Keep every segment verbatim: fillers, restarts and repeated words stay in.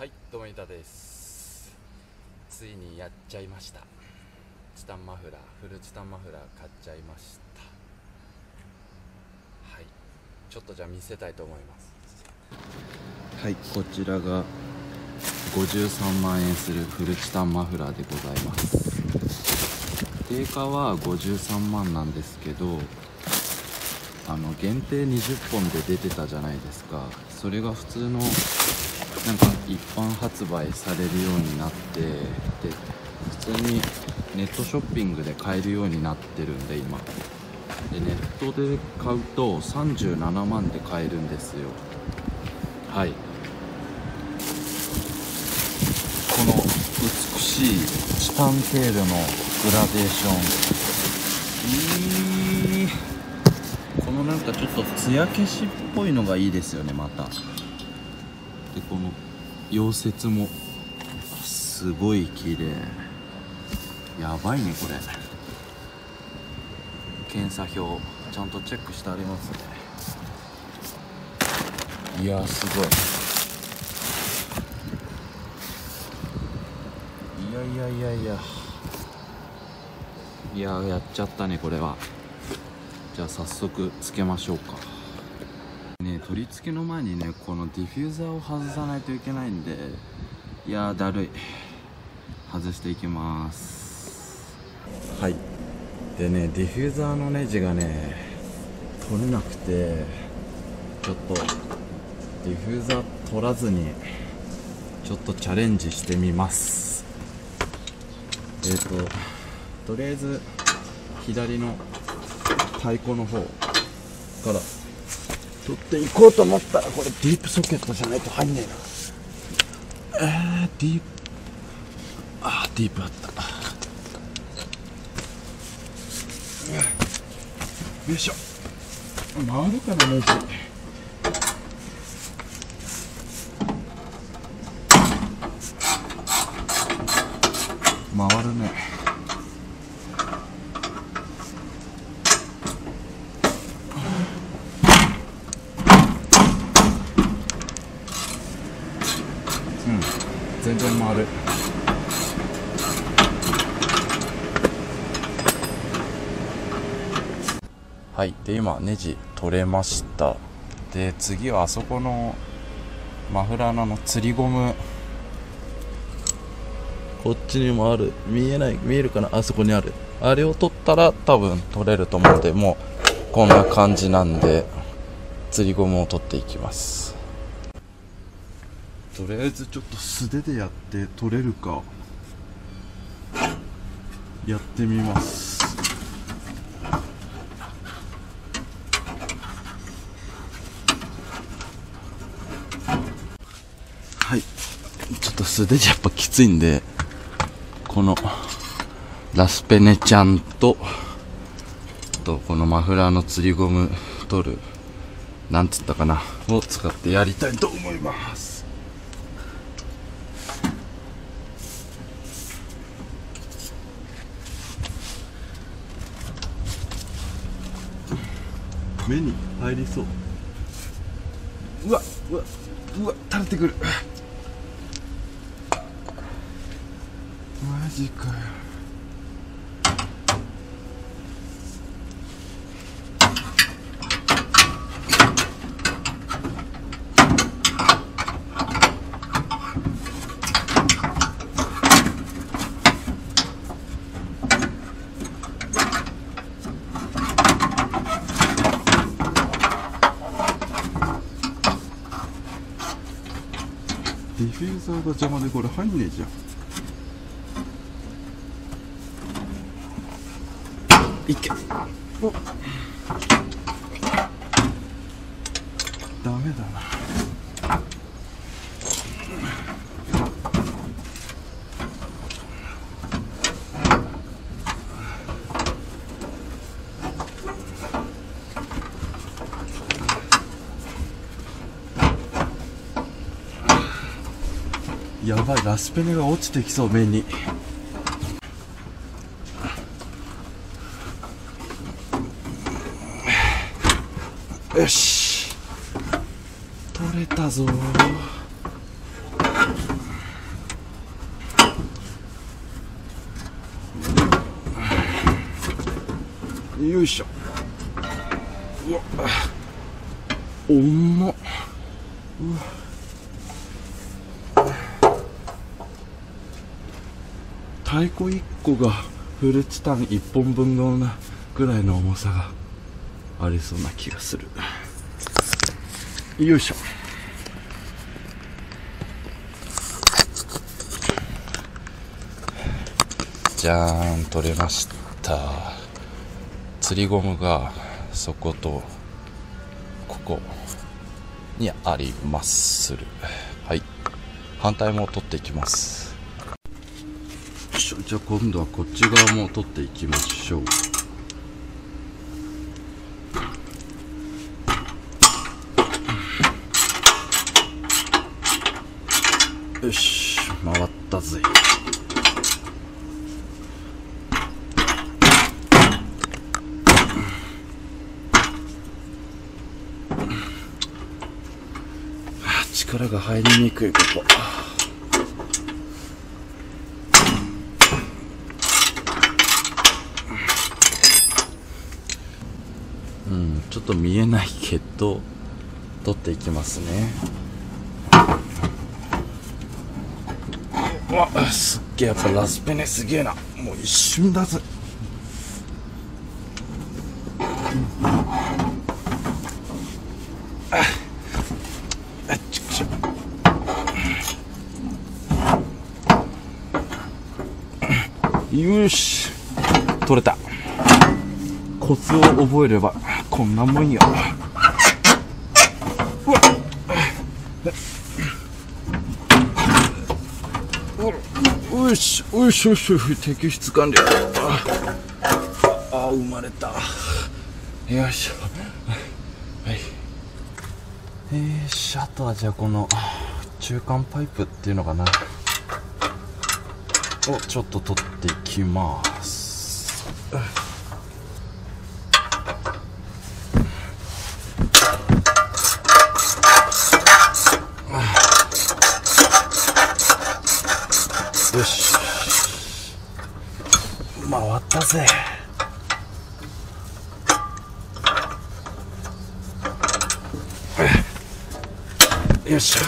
はい、どうも、ゆたです。ついにやっちゃいました。チタンマフラー、フルチタンマフラー買っちゃいました。はい、ちょっとじゃあ見せたいと思います。はい、こちらがごじゅうさんまんえんするフルチタンマフラーでございます。定価はごじゅうさんまんなんですけど、あの限定にじゅっぽんで出てたじゃないですか。それが普通のなんか一般発売されるようになって、で普通にネットショッピングで買えるようになってるんで、今でネットで買うとさんじゅうななまんで買えるんですよ。はい、この美しいチタンテールのグラデーション、いい、なんかちょっとつや消しっぽいのがいいですよね。またでこの溶接もすごい綺麗。やばいねこれ。検査表ちゃんとチェックしてありますね。いやーすごい。いやいやいやいやいやーやっちゃったねこれは。じゃあ早速つけましょうかね。取り付けの前にね、このディフューザーを外さないといけないんで、いやーだるい。外していきます。はい、でね、ディフューザーのネジがね取れなくて、ちょっとディフューザー取らずにちょっとチャレンジしてみます。えっととりあえず左の太鼓の方から取っていこうと思ったら、これディープソケットじゃないと入んねえな。えー、ディープ、あーディープあった。よいしょ、回るかなネジ。回るね。全然回る。はい、で今ネジ取れました。で次はあそこのマフラーの釣りゴム、こっちにもある、見えない、見えるかな、あそこにある、あれを取ったら多分取れると思って、もうこんな感じなんで釣りゴムを取っていきます。とりあえずちょっと素手でやって取れるかやってみます。はい、ちょっと素手じゃやっぱきついんで、このラスペネちゃんととこのマフラーの釣りゴム取る、なんつったかな、を使ってやりたいと思います。目に入りそう。うわうわうわ、垂れてくる。マジかよ。ディフューザーが邪魔でこれ入んねえじゃん。いけ。お。ダメだな。やばい、ラスペネが落ちてきそう、目に。よし取れたぞー。よいしょ。うわおんま。うわ太鼓いっこがフルーツタンいっぽんぶんのなぐらいの重さがありそうな気がする。よいしょ。じゃーん、取れました。釣りゴムがそことここにありまする。はい、反対も取っていきます。じゃあ今度はこっち側も取っていきましょう。よし、回ったぜ。力が入りにくいこと。うん、ちょっと見えないけど取っていきますね。うわっ、すっげえ、やっぱラスペネすげえな。もう一瞬だぜ。よし、取れた。コツを覚えればこんなもんよ。うわっ、よしよしよしよし、摘出完了。ああ、生まれた。よいしょ。はい、えー、しあとはじゃあこの中間パイプっていうのかなをちょっと取っていきます。よし、回ったぜ。よっしゃ。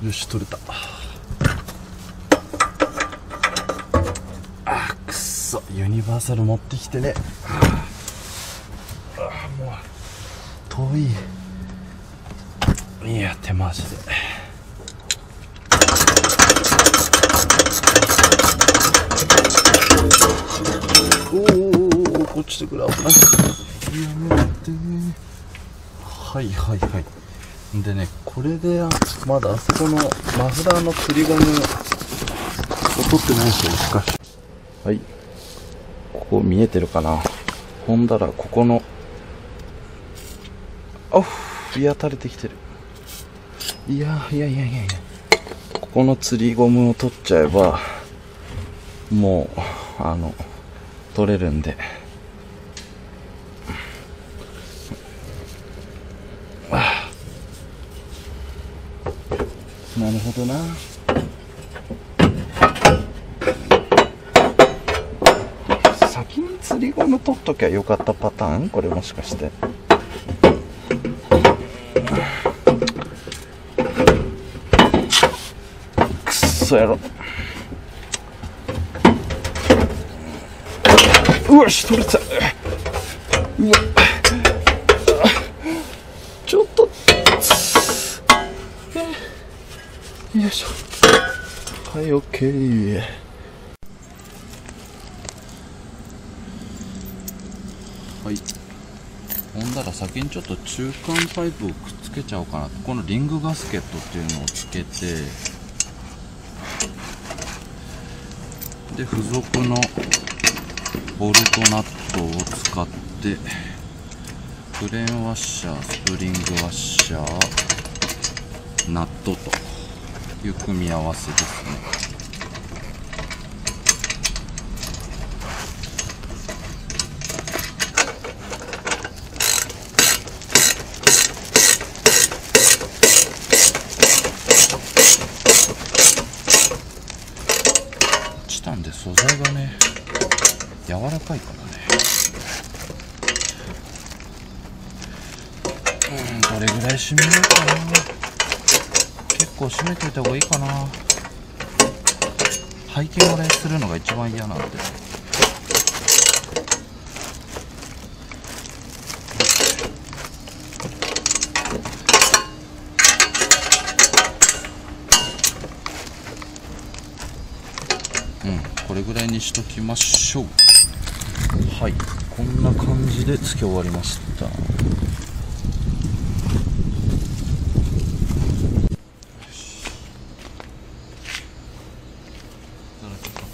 よし、取れた。あ、くそ、ユニバーサル持ってきてね。あ、もう遠い。いや、手回しで。おーおーおー、こっちでくらい危ない。やめてね。はいはいはい。でね、これでまだあそこのマフラーの釣りゴムを取ってないですよ、しかし。はい、ここ見えてるかな。ほんだらここの、あっ、日当たれてきてる。いやいやいやいやいや、ここの釣りゴムを取っちゃえばもうあの取れるんで。なるほどな。先に釣りゴム取っときゃよかったパターン、これもしかして。くっそやろ。うわし、取れた。うわ、ちょっと、よいしょ。はい、オッケー。はい、ほんだら先にちょっと中間パイプをくっつけちゃおうかな。このリングガスケットっていうのをつけて、で付属のボルトナットを使って、クレーンワッシャー、スプリングワッシャー、ナットという組み合わせですね。素材がね柔らかいからね、うん、どれぐらい締めようかな。結構締めといた方がいいかな。背景漏れするのが一番嫌なんで、これぐらいにしときましょう。はい、こんな感じでつけ終わりました。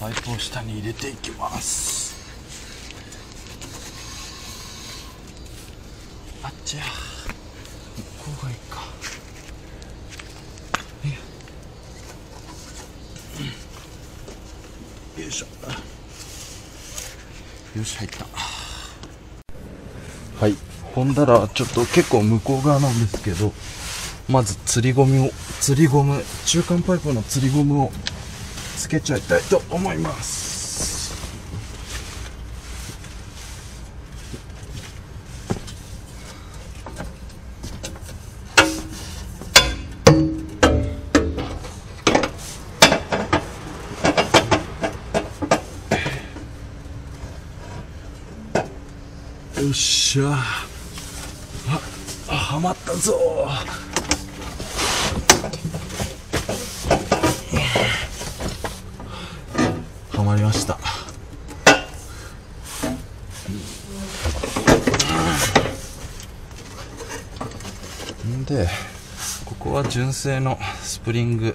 パイプを下に入れていきます。あっちゃ、ここがいいか。よいしょ、よし、入った。はい、ほんだらちょっと結構向こう側なんですけど、まず釣りゴムを釣りゴム中間パイプの釣りゴムをつけちゃいたいと思います。よっしゃ、あ、はまったぞー。はまりました。んで、ここは純正のスプリング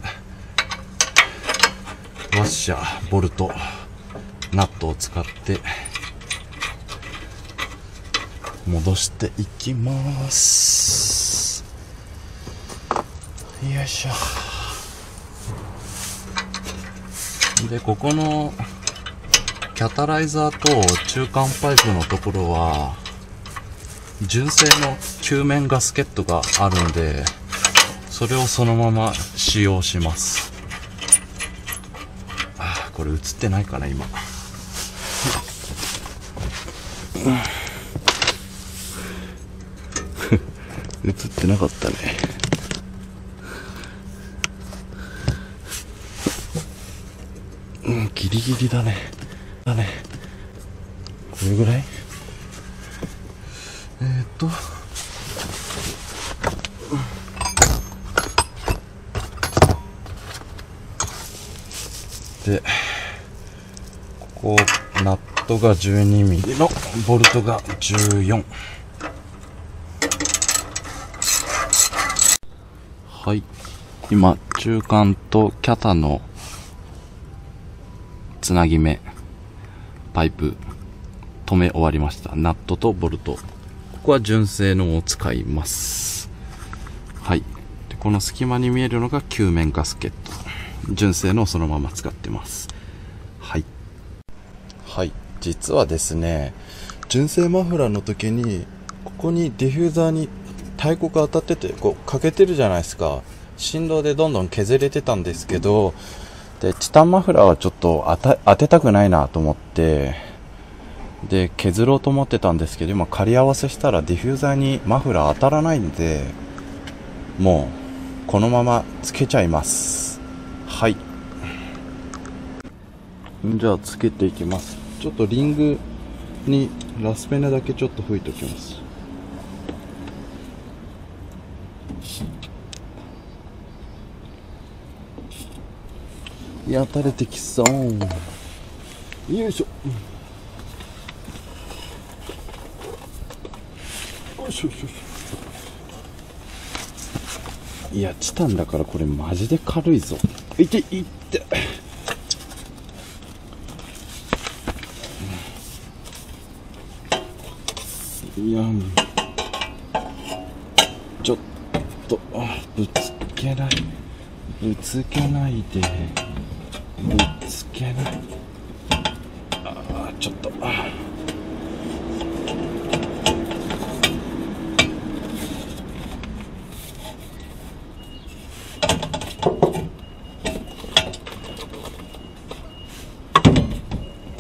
ワッシャー、ボルト、ナットを使って戻していきます。よいしょ。で、ここのキャタライザーと中間パイプのところは純正の球面ガスケットがあるので、それをそのまま使用します。あ、これ映ってないかな今、うん、映ってなかったね。ギリギリだね。だね。これぐらい？えー、っと。で、ここ、ナットがじゅうにミリの、ボルトがじゅうよん。はい。今、中間とキャタのつなぎ目パイプ止め終わりました。ナットとボルト、ここは純正のを使います。はい、でこの隙間に見えるのが球面ガスケット、純正のをそのまま使ってます。はい、はい、実はですね、純正マフラーの時にここにディフューザーに太鼓が当たってて、こう欠けてるじゃないですか。振動でどんどん削れてたんですけど、でチタンマフラーはちょっと当 て, 当てたくないなと思って、で削ろうと思ってたんですけど、今仮合わせしたらディフューザーにマフラー当たらないんで、もうこのままつけちゃいます。はい、じゃあつけていきます。ちょっとリングにラスペナだけちょっと吹いておきます。いや、垂れてきそう。よいしょ、よいしょ、よいしょ。いや、チタンだからこれマジで軽いぞ。いて、いって、いや、ちょっとぶつけない、ぶつけないで、ぶつけない。ああ、ちょっと、あ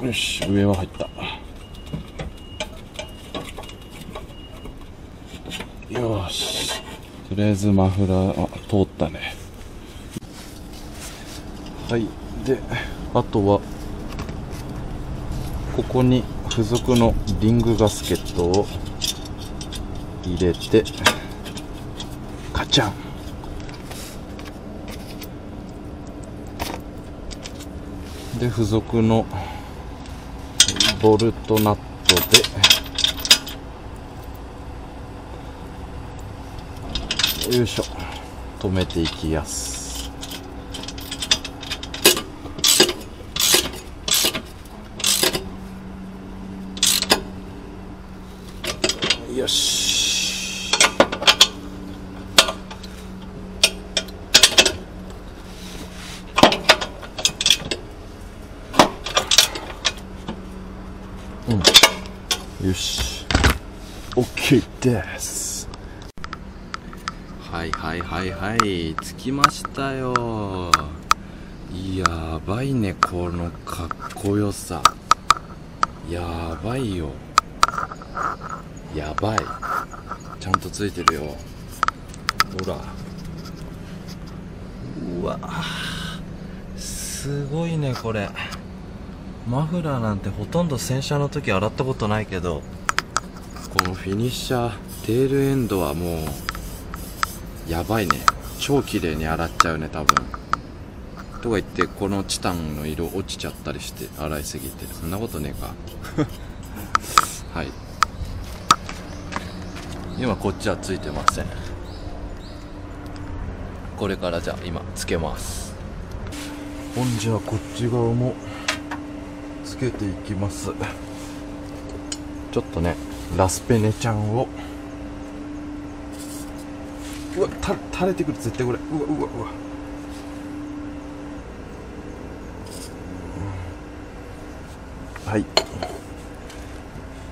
よし、上は入った。よし、とりあえずマフラー、あ、通ったね。はい、であとはここに付属のリングガスケットを入れてカチャン。で付属のボルトナットでよいしょ、止めていきやす。よし、うん、よし、 OK です。はいはいはいはい、着きましたよ。やばいね、このかっこよさ。やばいよ、やばい、ちゃんとついてるよ、ほら。うわ、すごいねこれ。マフラーなんてほとんど洗車の時洗ったことないけど、このフィニッシャーテールエンドはもうやばいね、超綺麗に洗っちゃうね多分。とか言ってこのチタンの色落ちちゃったりして洗いすぎて、そんなことねえかはい、今こっちはついてません。これからじゃあ今つけます。ほんじゃこっち側もつけていきます。ちょっとねラスペネちゃんを、うわた垂れてくる、絶対これ。うわうわうわ、はい、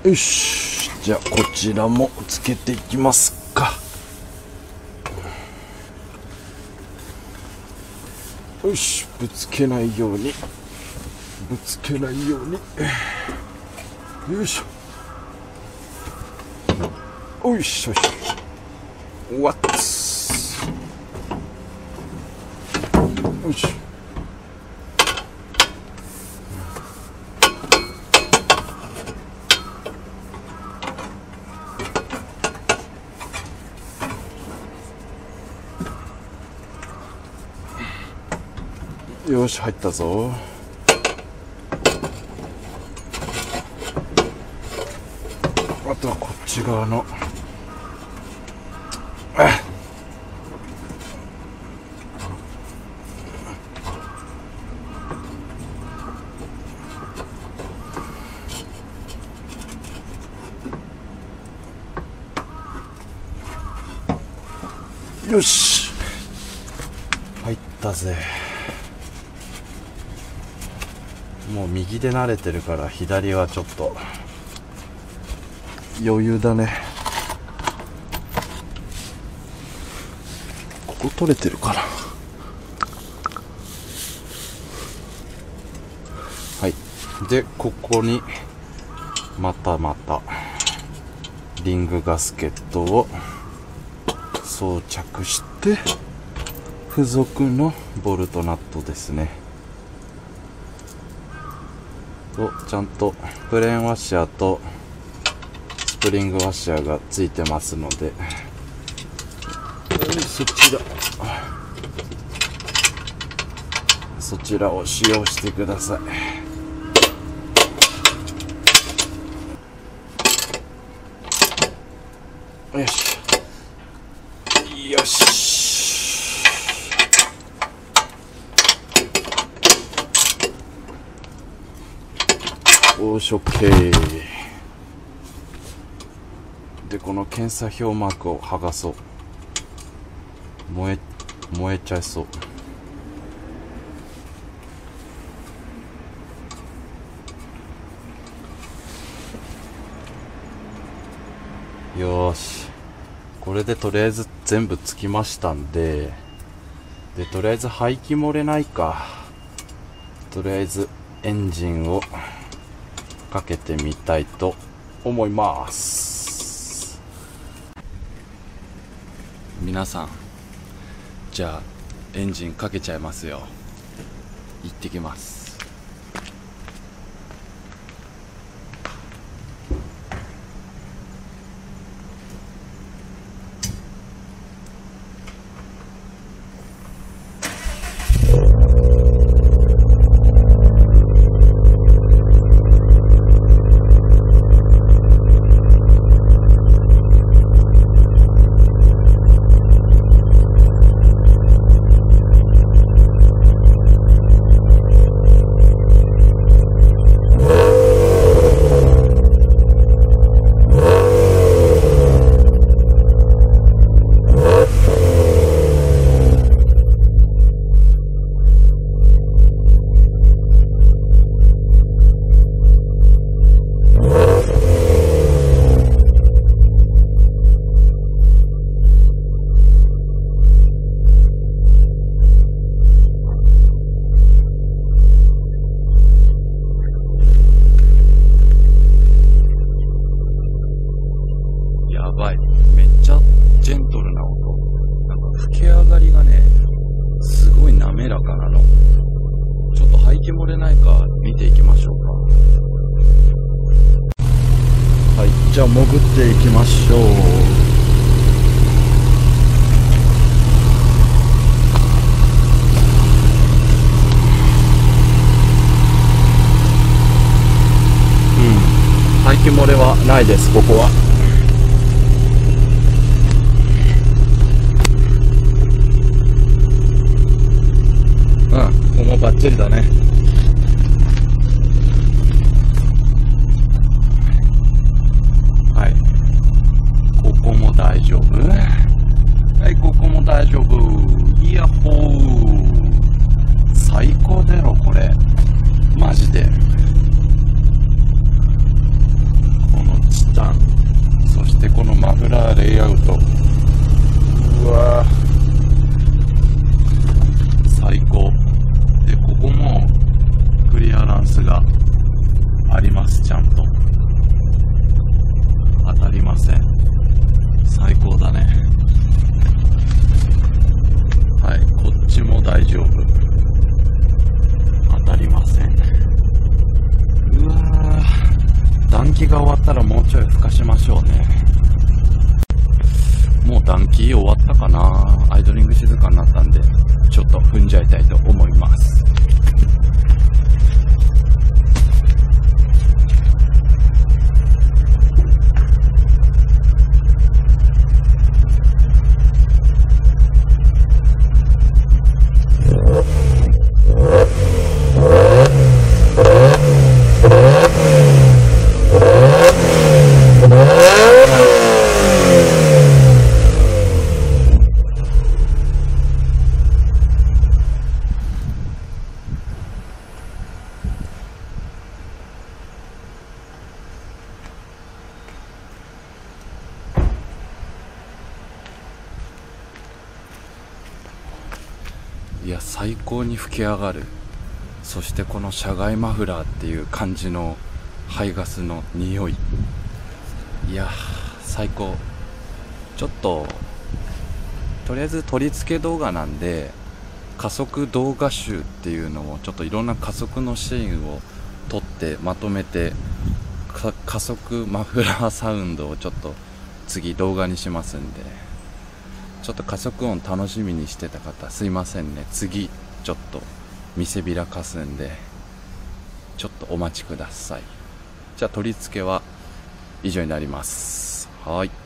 よし、じゃあこちらもつけていきますか。よし、ぶつけないようにぶつけないように、よいしょ、よいしょ、よいしょ、わっつ、よいしょ、よし入ったぞ。あとはこっち側の、あ、よし入ったぜ。もう右で慣れてるから左はちょっと余裕だね。ここ取れてるかな。はい、でここにまたまたリングガスケットを装着して、付属のボルトナットですねと、ちゃんとプレーンワッシャーとスプリングワッシャーがついてますので、そちらそちらを使用してください。よしよし、よし、OK。でこの検査表マークを剥がそう。燃え燃えちゃいそう。よーし、これでとりあえず全部つきましたんで、でとりあえず排気漏れないか、とりあえずエンジンをかけてみたいと思います。皆さん、じゃあエンジンかけちゃいますよ。行ってきます。じゃあ潜っていきましょう。うん、排気漏れはないです、ここは。うん、ここもバッチリだね。終わったかな。アイドリング静かになったんで、ちょっと踏んじゃいたいと思います。いや、最高に吹き上がる。そしてこの車外マフラーっていう感じの排ガスの匂い、いや最高。ちょっととりあえず取り付け動画なんで、加速動画集っていうのをちょっといろんな加速のシーンを撮ってまとめて、加速マフラーサウンドをちょっと次動画にしますんで。ちょっと加速音楽しみにしてた方、すいませんね。次ちょっと見せびらかすんで、ちょっとお待ちください。じゃあ取り付けは以上になります。はい。